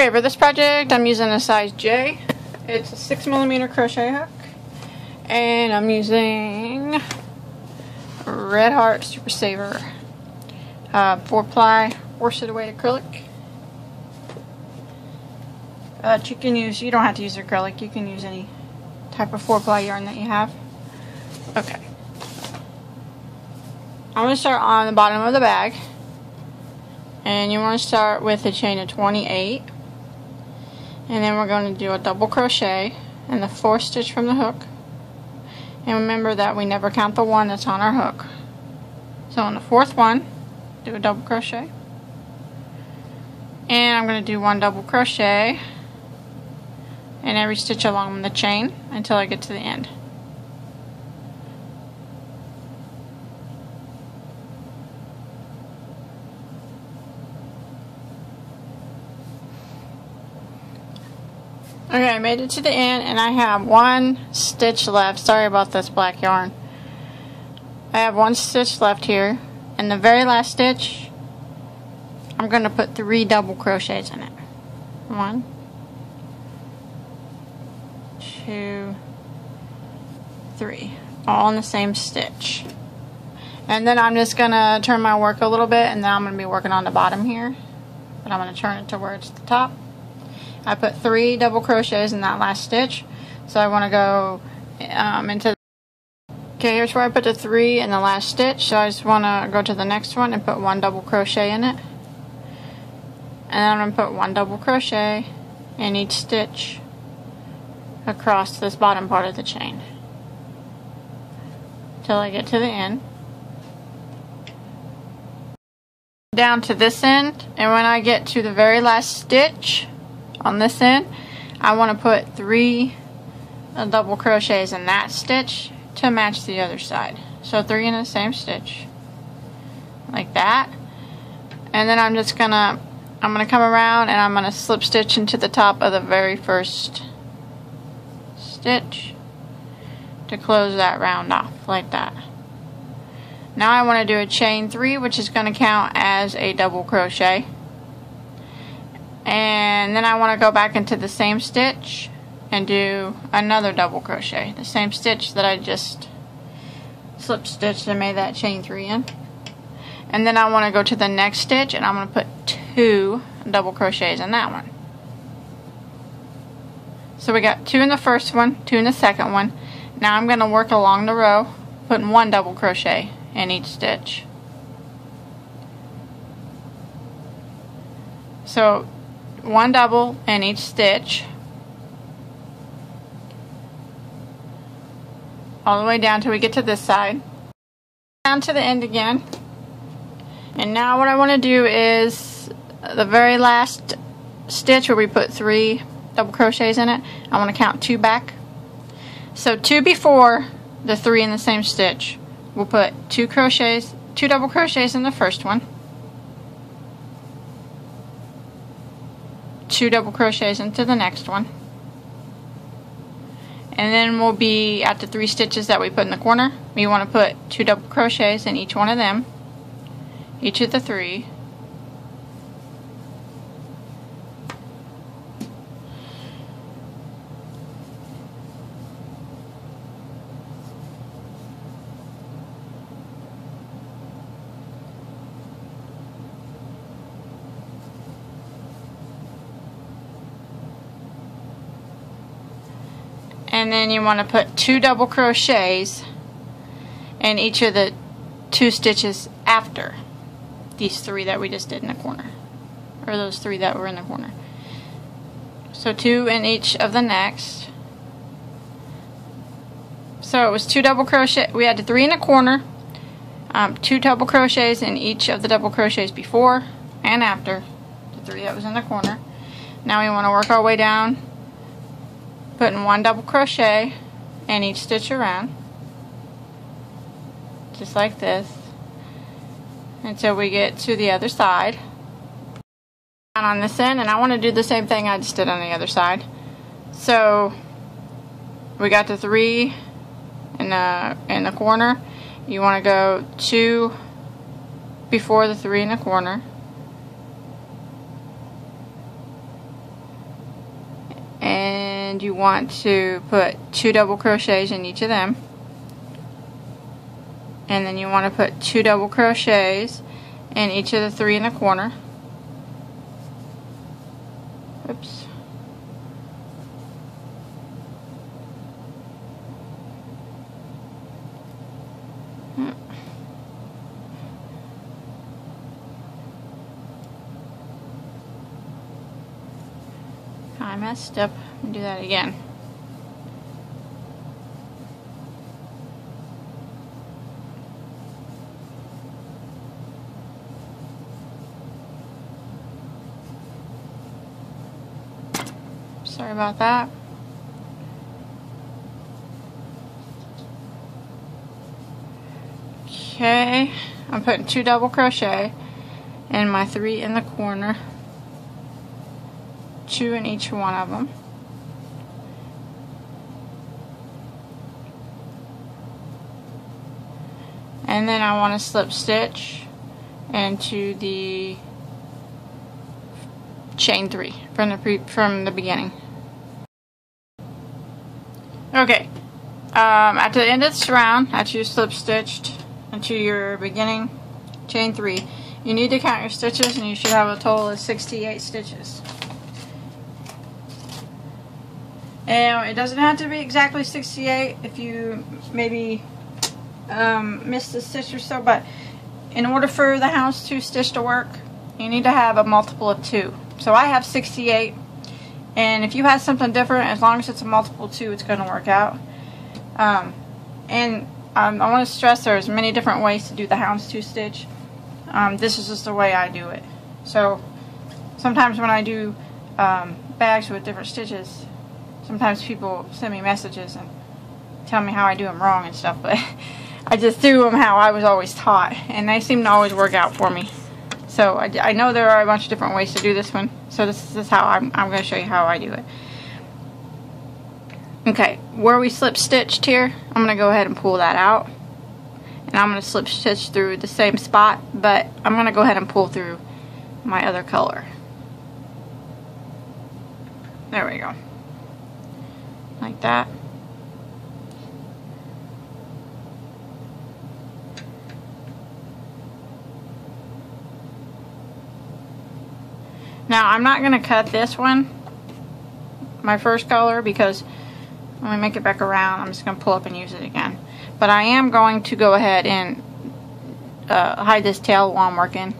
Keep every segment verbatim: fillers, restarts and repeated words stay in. Okay, for this project I'm using a size J. It's a six millimeter crochet hook, and I'm using Red Heart Super Saver uh, four ply worsted weight acrylic. Uh, you can use you don't have to use acrylic. You can use any type of four ply yarn that you have. Okay, I'm gonna start on the bottom of the bag, and you want to start with a chain of twenty-eight. And then we're going to do a double crochet and the fourth stitch from the hook. And remember that we never count the one that's on our hook. So on the fourth one, do a double crochet. And I'm going to do one double crochet in every stitch along the chain until I get to the end. Okay, I made it to the end, and I have one stitch left. Sorry about this black yarn. I have one stitch left here, and the very last stitch, I'm going to put three double crochets in it. One, two, three, all in the same stitch. And then I'm just going to turn my work a little bit, and then I'm going to be working on the bottom here, but I'm going to turn it to where it's the top. I put three double crochets in that last stitch, so I want to go um, into the okay, here's where I put the three in the last stitch, so I just want to go to the next one and put one double crochet in it, and then I'm going to put one double crochet in each stitch across this bottom part of the chain till I get to the end, down to this end. And when I get to the very last stitch on this end, I want to put three uh, double crochets in that stitch to match the other side. So three in the same stitch, like that. And then I'm just gonna, I'm gonna come around and I'm gonna slip stitch into the top of the very first stitch to close that round off, like that. Now I want to do a chain three, which is going to count as a double crochet. And then I want to go back into the same stitch and do another double crochet, the same stitch that I just slip stitched and made that chain three in. And then I want to go to the next stitch, and I'm going to put two double crochets in that one. So we got two in the first one, two in the second one. Now I'm going to work along the row, putting one double crochet in each stitch. So one double in each stitch, all the way down till we get to this side, down to the end again. And now what I want to do is the very last stitch where we put three double crochets in it, I want to count two back. So two before the three in the same stitch, we'll put two crochets, two double crochets in the first one, two double crochets into the next one, and then we'll be at the three stitches that we put in the corner. We want to put two double crochets in each one of them, each of the three, and then you want to put two double crochets in each of the two stitches after these three that we just did in the corner, or those three that were in the corner. So two in each of the next. So it was two double crochet, we had the three in the corner, um, two double crochets in each of the double crochets before and after the three that was in the corner. Now we want to work our way down, putting one double crochet in each stitch around, just like this, until we get to the other side. And on this end, and I want to do the same thing I just did on the other side. So we got the three in the in the corner. You want to go two before the three in the corner, and you want to put two double crochets in each of them, and then you want to put two double crochets in each of the three in the corner. Oops. I messed up. I'll do that again. Sorry about that. Okay, I'm putting two double crochet in my three in the corner. Two in each one of them. And then I want to slip stitch into the chain three from the pre from the beginning. Okay, um, at the end of this round, after you slip stitched into your beginning chain three, you need to count your stitches, and you should have a total of sixty-eight stitches. And it doesn't have to be exactly sixty-eight if you maybe um, missed a stitch or so, but in order for the houndstooth stitch to work, you need to have a multiple of two. So I have sixty-eight, and if you have something different, as long as it's a multiple of two, it's going to work out. Um, and um, I want to stress there's many different ways to do the houndstooth stitch. Um, this is just the way I do it. So sometimes when I do um, bags with different stitches, sometimes people send me messages and tell me how I do them wrong and stuff, but I just do them how I was always taught, and they seem to always work out for me. So I, I know there are a bunch of different ways to do this one, so this is how I'm, I'm going to show you how I do it. Okay, where we slip stitched here, I'm going to go ahead and pull that out, and I'm going to slip stitch through the same spot, but I'm going to go ahead and pull through my other color. There we go. Like that. Now I'm not going to cut this one, my first color, because when we make it back around, I'm just going to pull up and use it again. But I am going to go ahead and uh, hide this tail while I'm working,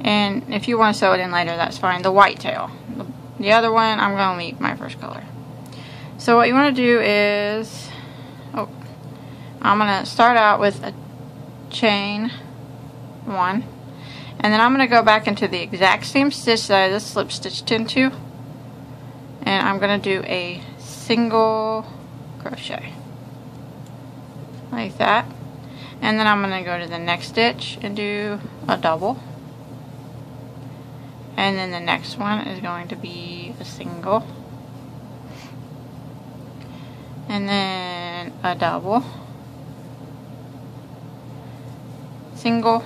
and if you want to sew it in later, that's fine. The white tail. The other one, I'm going to leave my first color. So what you want to do is, oh, I'm going to start out with a chain one, and then I'm going to go back into the exact same stitch that I just slip stitched into, and I'm going to do a single crochet like that, and then I'm going to go to the next stitch and do a double, and then the next one is going to be a single, and then a double, single,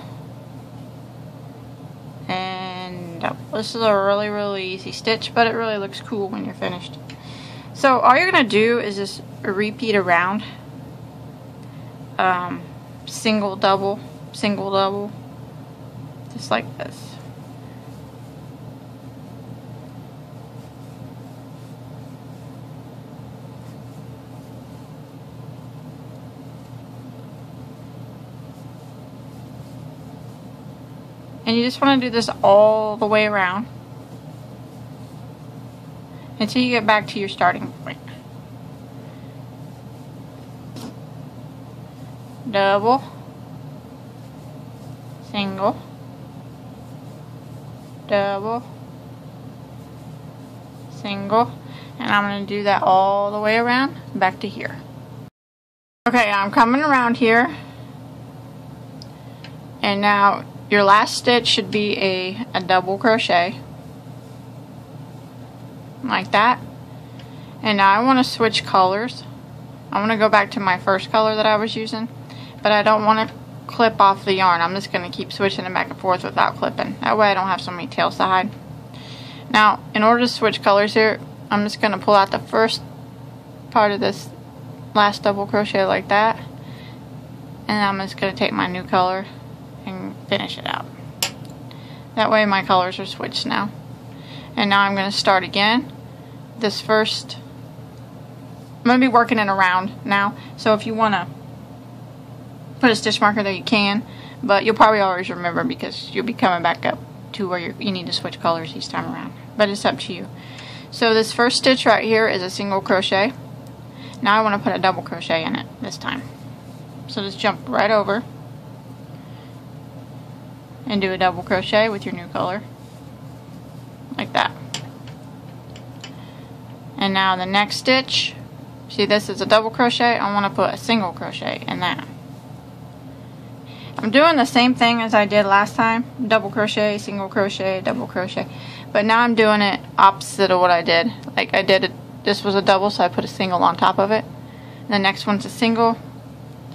and double. This is a really, really easy stitch, but it really looks cool when you're finished. So all you're going to do is just repeat around. Um, single, double, single, double, just like this. And you just want to do this all the way around until you get back to your starting point. Double, single, double, single, and I'm going to do that all the way around back to here. Okay, I'm coming around here, and now your last stitch should be a, a double crochet, like that. And now I want to switch colors. I want to go back to my first color that I was using, but I don't want to clip off the yarn. I'm just going to keep switching it back and forth without clipping. That way I don't have so many tails to hide. Now, in order to switch colors here, I'm just going to pull out the first part of this last double crochet like that, and I'm just going to take my new color and finish it out. That way my colors are switched now. And now I'm going to start again. This first, I'm going to be working in a round now, so if you want to put a stitch marker there you can, but you'll probably always remember because you'll be coming back up to where you're, you need to switch colors each time around, but it's up to you. So this first stitch right here is a single crochet. Now I want to put a double crochet in it this time. So just jump right over and do a double crochet with your new color like that. And now the next stitch, see, this is a double crochet. I want to put a single crochet in that. I'm doing the same thing as I did last time, double crochet, single crochet, double crochet, but now I'm doing it opposite of what I did. Like I did, a, this was a double, so I put a single on top of it. And the next one's a single,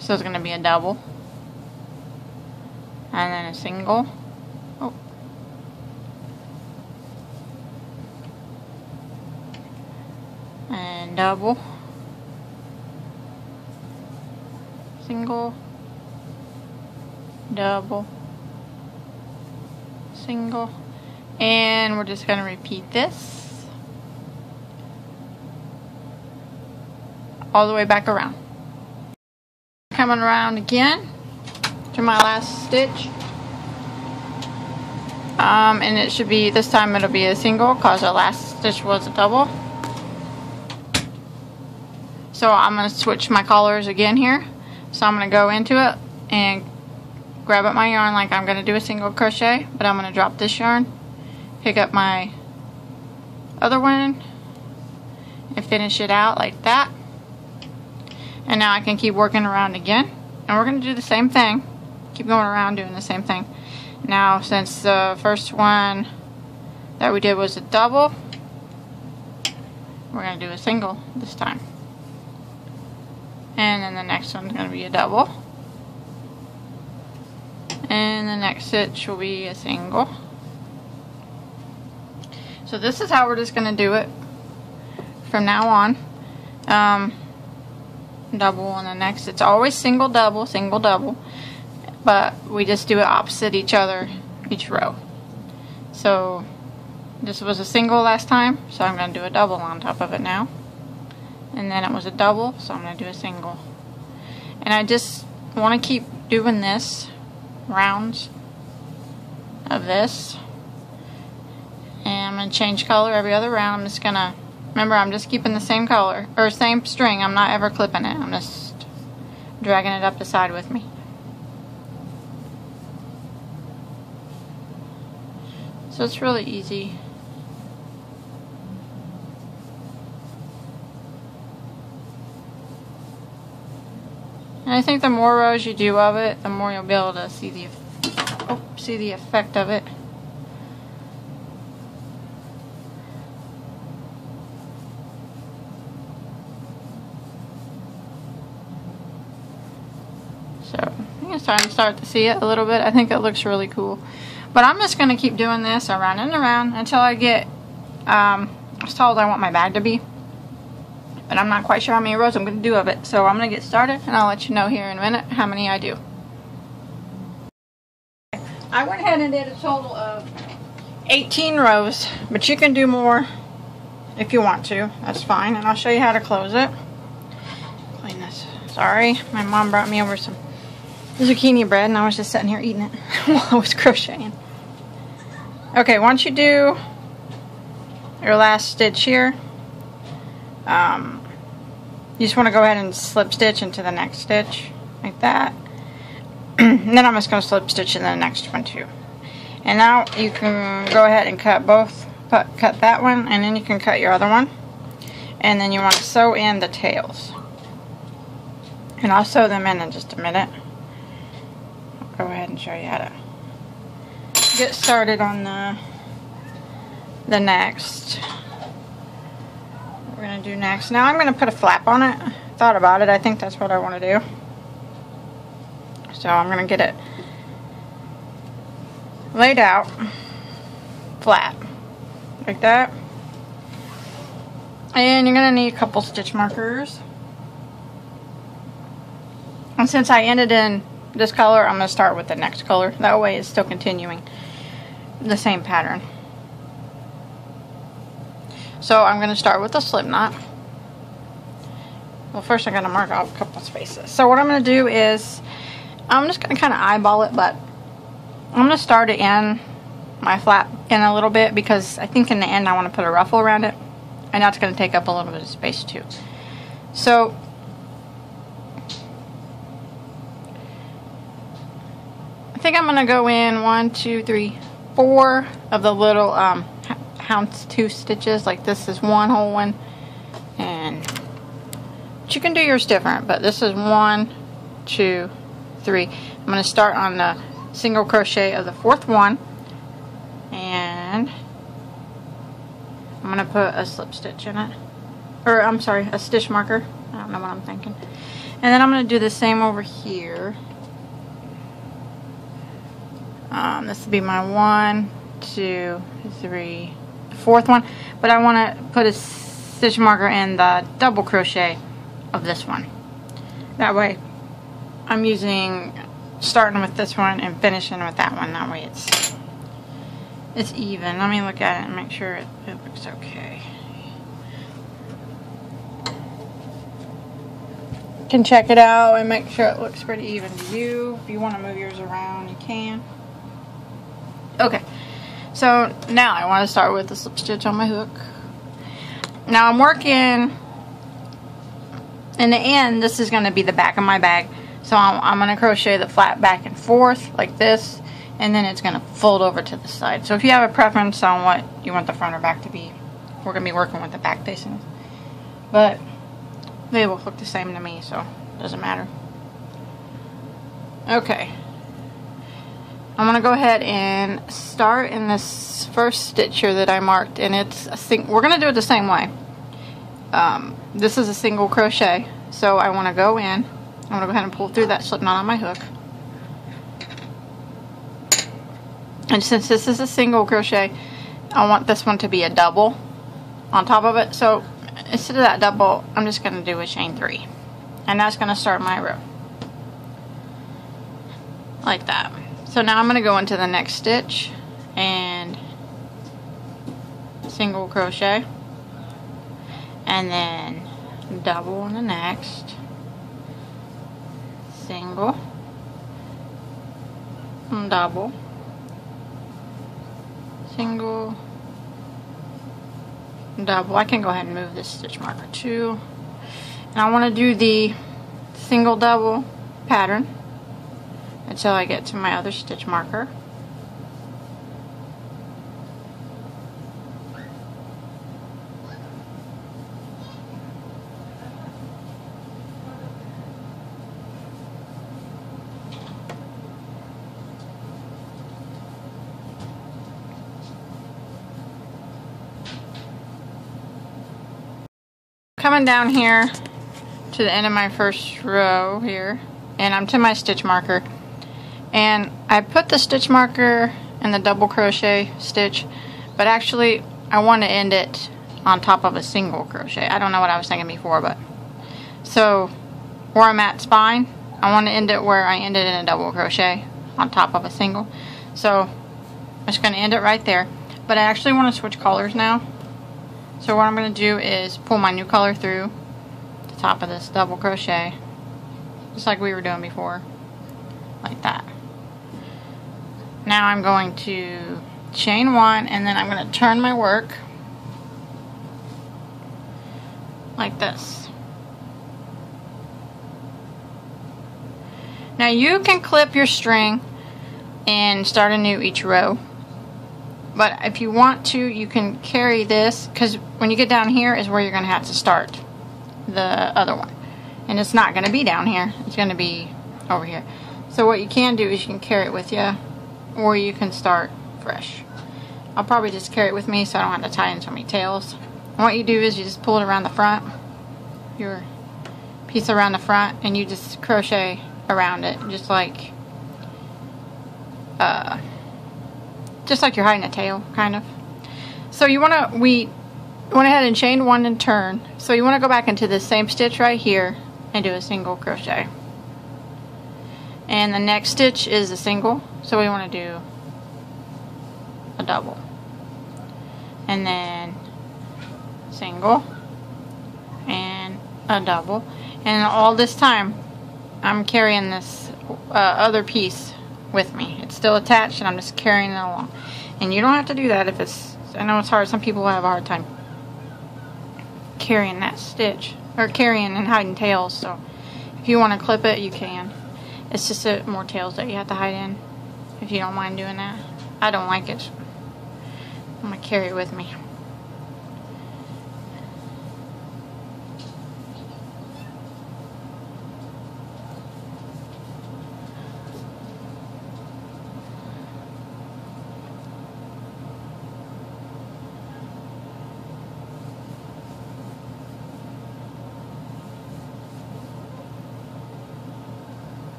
so it's going to be a double, and then a single. Oh. And double, single, double, single, and we're just going to repeat this all the way back around. Coming around again to my last stitch, um, and it should be, this time it'll be a single because our last stitch was a double. So I'm going to switch my colors again here, so I'm going to go into it and grab up my yarn like I'm going to do a single crochet, but I'm going to drop this yarn, pick up my other one, and finish it out like that. And now I can keep working around again, and we're going to do the same thing, keep going around doing the same thing. Now since the first one that we did was a double, we're going to do a single this time, and then the next one's going to be a double, and the next stitch will be a single. So this is how we're just going to do it from now on. Um, double on the next, it's always single, double, single, double, but we just do it opposite each other each row. So this was a single last time, so I'm going to do a double on top of it now, and then it was a double, so I'm going to do a single. And I just want to keep doing this, rounds of this, and I'm going to change color every other round. I'm just going to, remember, I'm just keeping the same color or same string. I'm not ever clipping it, I'm just dragging it up the side with me. So it's really easy. And I think the more rows you do of it, the more you'll be able to see the, oh, see the effect of it. So I think it's time to start to see it a little bit. I think it looks really cool. But I'm just going to keep doing this around and around until I get um, as tall as I want my bag to be. But I'm not quite sure how many rows I'm going to do of it. So I'm going to get started, and I'll let you know here in a minute how many I do. I went ahead and did a total of eighteen rows, but you can do more if you want to. That's fine, and I'll show you how to close it. Clean this. Sorry, my mom brought me over some zucchini bread, and I was just sitting here eating it while I was crocheting. Okay, once you do your last stitch here, Um, you just want to go ahead and slip stitch into the next stitch like that. And then I'm just going to slip stitch in the next one too. And now you can go ahead and cut both, cut that one, and then you can cut your other one. And then you want to sew in the tails. And I'll sew them in in just a minute. I'll go ahead and show you how to get started on the the next. Going to do next. Now I'm going to put a flap on it. Thought about it. I think that's what I want to do. So I'm going to get it laid out flat like that. And you're going to need a couple stitch markers. And since I ended in this color, I'm going to start with the next color. That way it's still continuing the same pattern. So I'm going to start with a slip knot. Well, first I'm going to mark out a couple spaces. So what I'm going to do is, I'm just going to kind of eyeball it, but I'm going to start it in my flap in a little bit, because I think in the end I want to put a ruffle around it. And that's going to take up a little bit of space too. So I think I'm going to go in one, two, three, four of the little um, houndstooth stitches. Like this is one whole one. And you can do yours different, but this is one, two, three. I'm going to start on the single crochet of the fourth one. And I'm going to put a slip stitch in it, or I'm sorry, a stitch marker. I don't know what I'm thinking. And then I'm going to do the same over here. Um, this will be my one, two, three, fourth one, but I want to put a stitch marker in the double crochet of this one. That way I'm using, starting with this one and finishing with that one. That way it's It's even. Let me look at it and make sure it, it looks okay. You can check it out and make sure it looks pretty even to you. If you want to move yours around, you can. Okay, so now I want to start with the slip stitch on my hook. Now I'm working, in the end, this is going to be the back of my bag. So I'm, I'm going to crochet the flap back and forth like this. And then it's going to fold over to the side. So if you have a preference on what you want the front or back to be, we're going to be working with the back facing, but they will look the same to me, so it doesn't matter. Okay, I'm going to go ahead and start in this first stitch here that I marked, and it's a sing we're going to do it the same way. Um, this is a single crochet, so I want to go in. I'm going to go ahead and pull through that slip knot on my hook. And since this is a single crochet, I want this one to be a double on top of it. So instead of that double, I'm just going to do a chain three. And that's going to start my row. Like that. So now I'm going to go into the next stitch and single crochet. And then double in the next. Single. And double. Single, double. I can go ahead and move this stitch marker too. And I want to do the single double pattern until I get to my other stitch marker. Coming down here to the end of my first row here, and I'm to my stitch marker, and I put the stitch marker in the double crochet stitch, but actually I want to end it on top of a single crochet. I don't know what I was thinking before, but so where I'm at's fine. I want to end it where I ended in a double crochet on top of a single, so I'm just going to end it right there. But I actually want to switch colors now. So what I'm going to do is pull my new color through the top of this double crochet, just like we were doing before, like that. Now I'm going to chain one, and then I'm going to turn my work like this. Now you can clip your string and start anew each row. But if you want to, you can carry this, because when you get down here is where you're going to have to start the other one. And it's not going to be down here. It's going to be over here. So what you can do is you can carry it with you, or you can start fresh. I'll probably just carry it with me so I don't have to tie in so many tails. And what you do is you just pull it around the front, your piece around the front, and you just crochet around it, just like... Uh, just like you're hiding a tail, kind of. So you want to, we went ahead and chain one and turn. So you want to go back into the same stitch right here and do a single crochet. And the next stitch is a single, so we want to do a double. And then single and a double. And all this time I'm carrying this uh, other piece with me. It's still attached and I'm just carrying it along. And you don't have to do that if it's, I know it's hard, some people have a hard time carrying that stitch, or carrying and hiding tails, so if you want to clip it, you can. It's just a, more tails that you have to hide in, if you don't mind doing that. I don't like it. I'm going to carry it with me.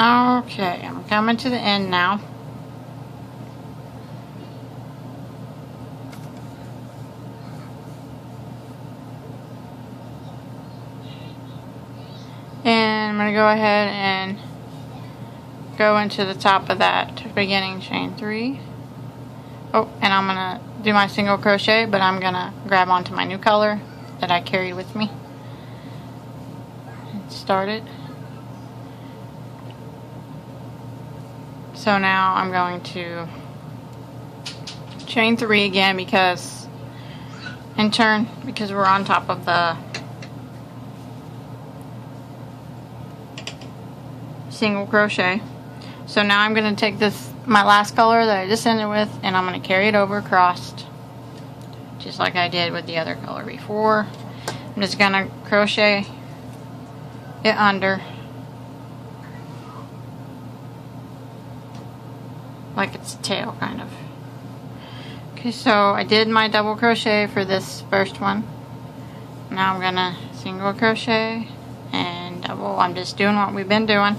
Okay, I'm coming to the end now. And I'm going to go ahead and go into the top of that beginning chain three. Oh, and I'm going to do my single crochet, but I'm going to grab onto my new color that I carried with me. And start it. So now I'm going to chain three again because, and turn, because we're on top of the single crochet. So now I'm going to take this, my last color that I just ended with, and I'm going to carry it over across, just like I did with the other color before. I'm just going to crochet it under, like it's a tail kind of. Okay, so I did my double crochet for this first one. Now I'm gonna single crochet and double. I'm just doing what we've been doing.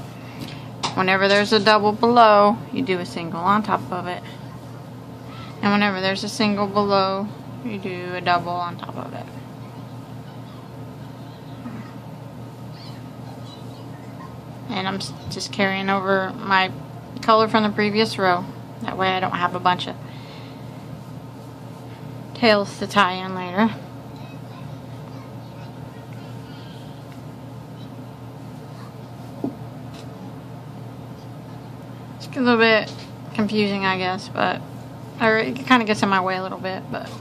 Whenever there's a double below, you do a single on top of it. And whenever there's a single below, you do a double on top of it. And I'm just carrying over my color from the previous row, that way I don't have a bunch of tails to tie in later. It's a little bit confusing, I guess, but or it kind of gets in my way a little bit, but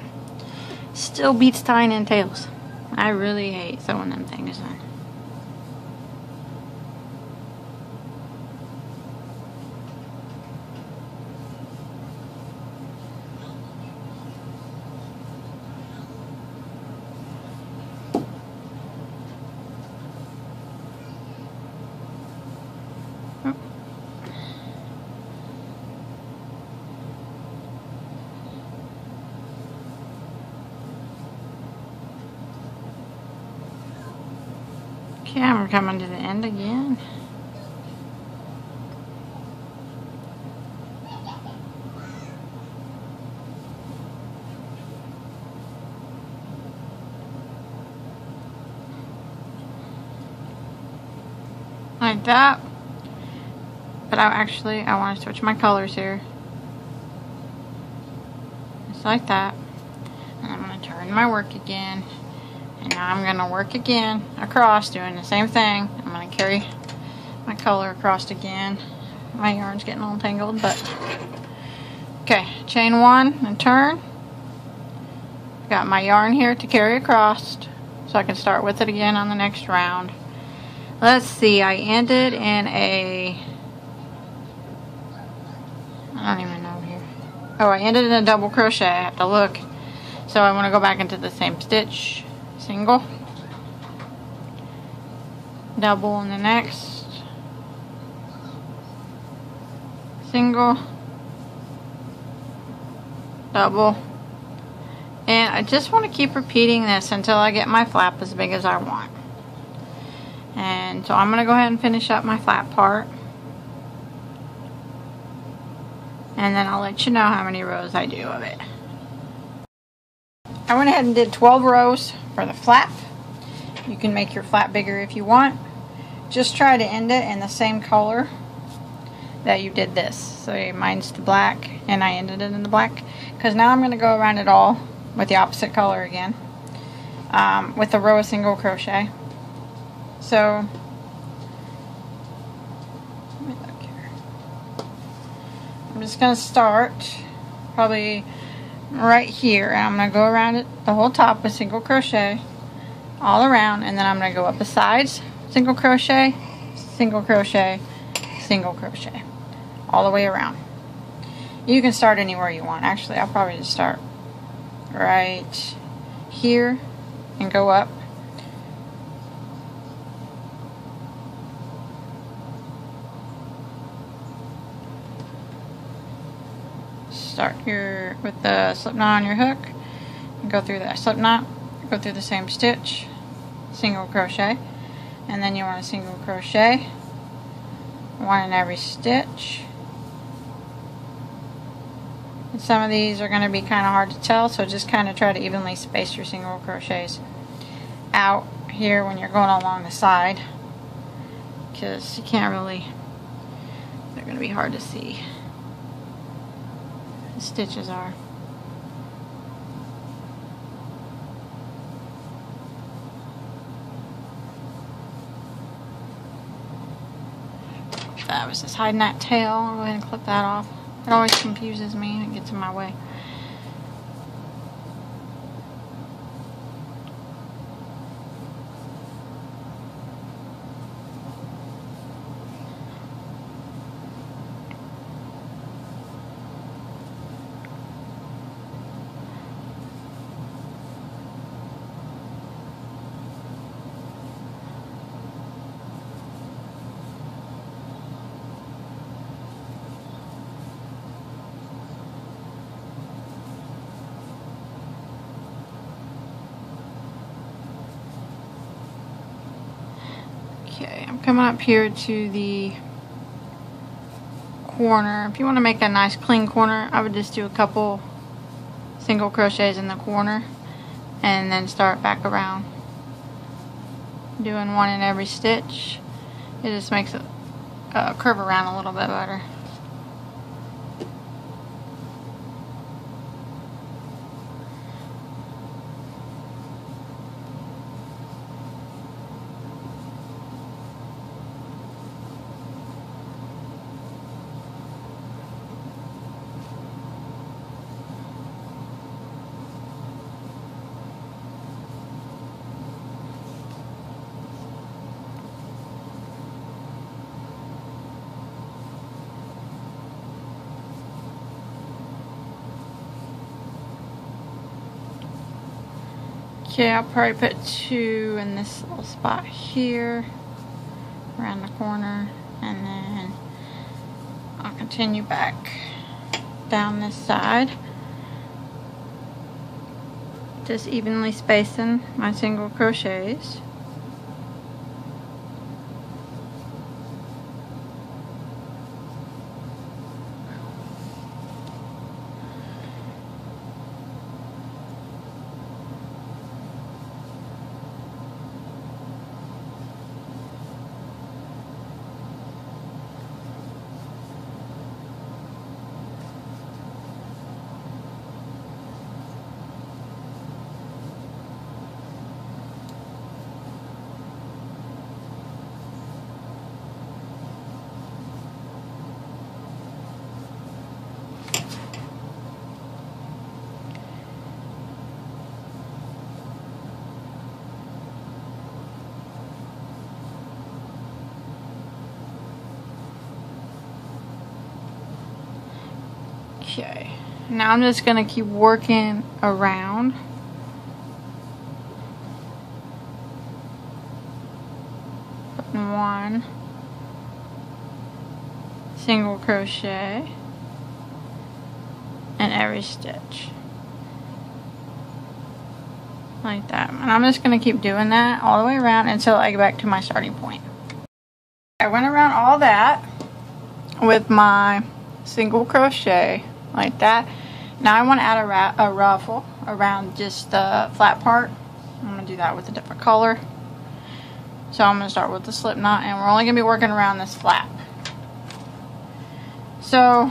still beats tying in tails. I really hate sewing them things in. Yeah, we're coming to the end again. Like that. But I actually, I want to switch my colors here. Just like that. And I'm going to turn my work again. And now I'm going to work again across, doing the same thing. I'm going to carry my color across again. My yarn's getting all tangled, but okay, chain one and turn. Got my yarn here to carry across, so I can start with it again on the next round. Let's see, I ended in a, I don't even know here. Oh, I ended in a double crochet. I have to look. So I want to go back into the same stitch. Single, double in the next, single, double, and I just want to keep repeating this until I get my flap as big as I want. And so I'm going to go ahead and finish up my flat part. And then I'll let you know how many rows I do of it. I went ahead and did twelve rows for the flap. You can make your flap bigger if you want. Just try to end it in the same color that you did this. So mine's the black and I ended it in the black. Because now I'm going to go around it all with the opposite color again. Um, with a row of single crochet. So, let me look here. I'm just going to start probably right here, and I'm going to go around it the whole top with single crochet all around, and then I'm going to go up the sides, single crochet, single crochet, single crochet, all the way around. You can start anywhere you want. Actually, I'll probably just start right here and go up. Start here with the slip knot on your hook and go through that slip knot, go through the same stitch, single crochet, and then you want to single crochet one in every stitch. And some of these are going to be kind of hard to tell, so just kind of try to evenly space your single crochets out here when you're going along the side, because you can't really, they're going to be hard to see. Stitches are. I was just hiding that tail. I'll go ahead and clip that off. It always confuses me and it gets in my way. Coming up here to the corner. If you want to make a nice clean corner, I would just do a couple single crochets in the corner and then start back around, doing one in every stitch. It just makes it uh, curve around a little bit better. Okay, I'll probably put two in this little spot here, around the corner, and then I'll continue back down this side. Just evenly spacing my single crochets. Okay, now I'm just going to keep working around. Putting one single crochet in every stitch. like that. And I'm just going to keep doing that all the way around until I get back to my starting point. I went around all that with my single crochet like that. Now I want to add a, ra a ruffle around just the flat part. I'm going to do that with a different color. So I'm going to start with the slip knot, and we're only going to be working around this flap. So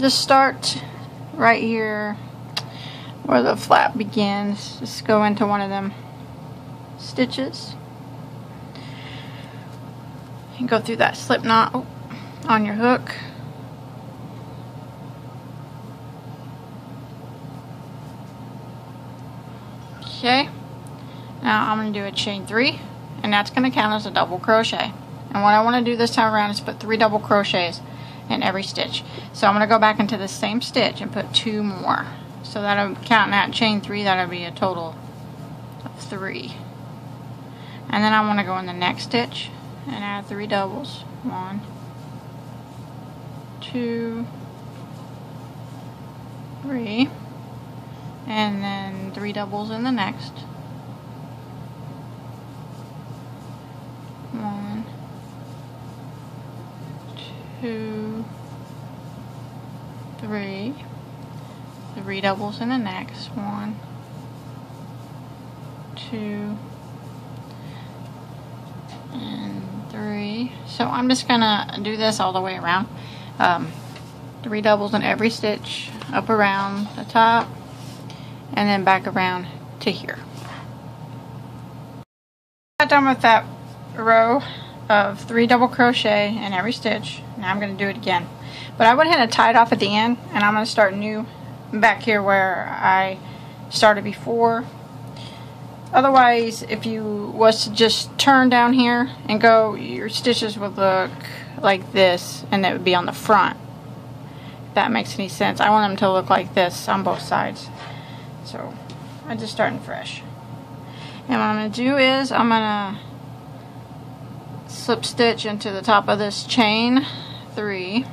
just start right here where the flap begins. Just go into one of them stitches and go through that slip knot oh, on your hook. Okay, now I'm going to do a chain three, and that's going to count as a double crochet. And what I want to do this time around is put three double crochets in every stitch. So I'm going to go back into the same stitch and put two more. So that'll count that chain three, that'll be a total of three. And then I want to go in the next stitch and add three doubles. One, two, three, and then three doubles in the next. One, two, three. Three doubles in the next. One, two, and three. So I'm just gonna do this all the way around. Um, three doubles in every stitch, up around the top, and then back around to here. I'm done with that row of three double crochet in every stitch. Now I'm gonna do it again. But I went ahead and tied off at the end, and I'm gonna start new back here where I started before. Otherwise, if you was to just turn down here and go, your stitches would look like this, and it would be on the front, if that makes any sense. I want them to look like this on both sides. So I'm just starting fresh, and what I'm going to do is I'm going to slip stitch into the top of this chain three,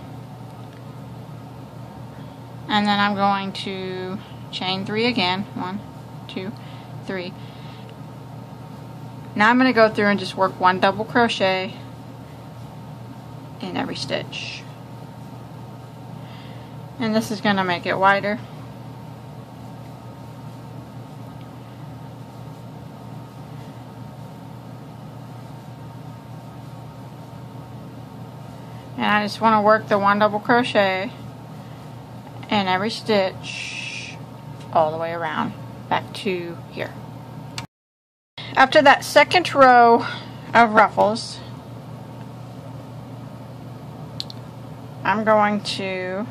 and then I'm going to chain three again. One, two, three. Now I'm going to go through and just work one double crochet in every stitch, and this is going to make it wider. And I just want to work the one double crochet and every stitch all the way around back to here. After that second row of ruffles, I'm going to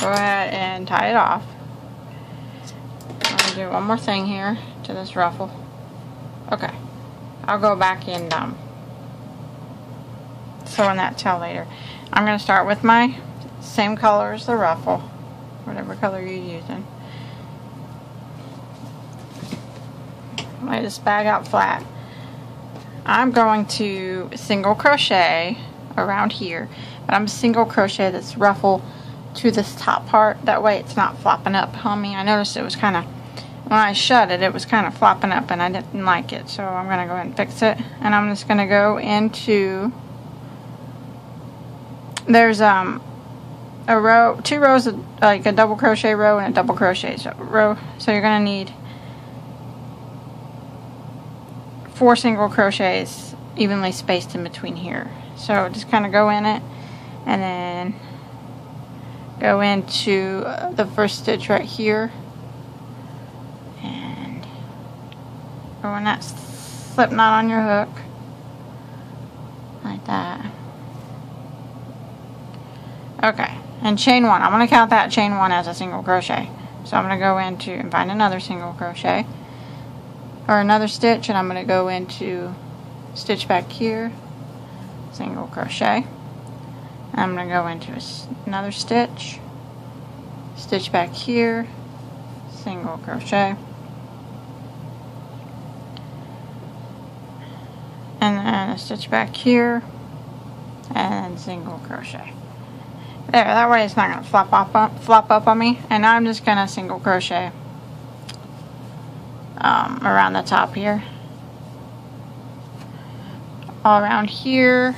go ahead and tie it off. I'm going to do one more thing here to this ruffle. Okay, I'll go back and um, sew in that tail later. I'm going to start with my same color as the ruffle, whatever color you're using. Lay this bag out flat. I'm going to single crochet around here, but I'm single crochet this ruffle to this top part. That way it's not flopping up on me. I noticed it was kind of, when I shut it, it was kind of flopping up, and I didn't like it. So I'm going to go ahead and fix it, and I'm just going to go into There's um a row, two rows of like a double crochet row and a double crochet so, row. So you're gonna need four single crochets evenly spaced in between here. So just kind of go in it, and then go into the first stitch right here, and go in that slip knot on your hook like that. Okay, and chain one. I'm going to count that chain one as a single crochet. So I'm going to go into and find another single crochet or another stitch, and I'm going to go into stitch back here, single crochet. I'm going to go into a, another stitch, stitch back here, single crochet. And then a stitch back here, and single crochet. There, that way it's not going to flop up, up, flop up on me. And now I'm just going to single crochet um, around the top here. All around here.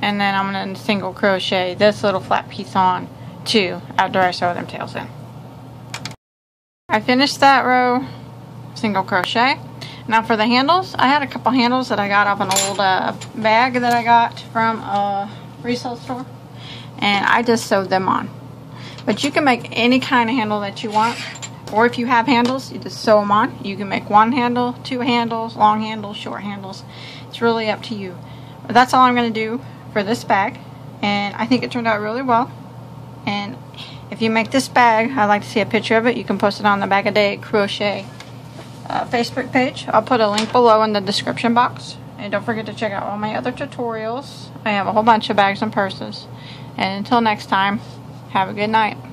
And then I'm going to single crochet this little flat piece on too after I sew them tails in. I finished that row single crochet. Now for the handles, I had a couple handles that I got off an old uh, bag that I got from a resale store, and I just sewed them on. But you can make any kind of handle that you want, or if you have handles, you just sew them on. You can make one handle, two handles, long handles, short handles. It's really up to you. But that's all I'm going to do for this bag, and I think it turned out really well. And if you make this bag, I'd like to see a picture of it. You can post it on the Bag-O-Day Crochet Uh, Facebook page. I'll put a link below in the description box, and don't forget to check out all my other tutorials. I have a whole bunch of bags and purses, and until next time, have a good night.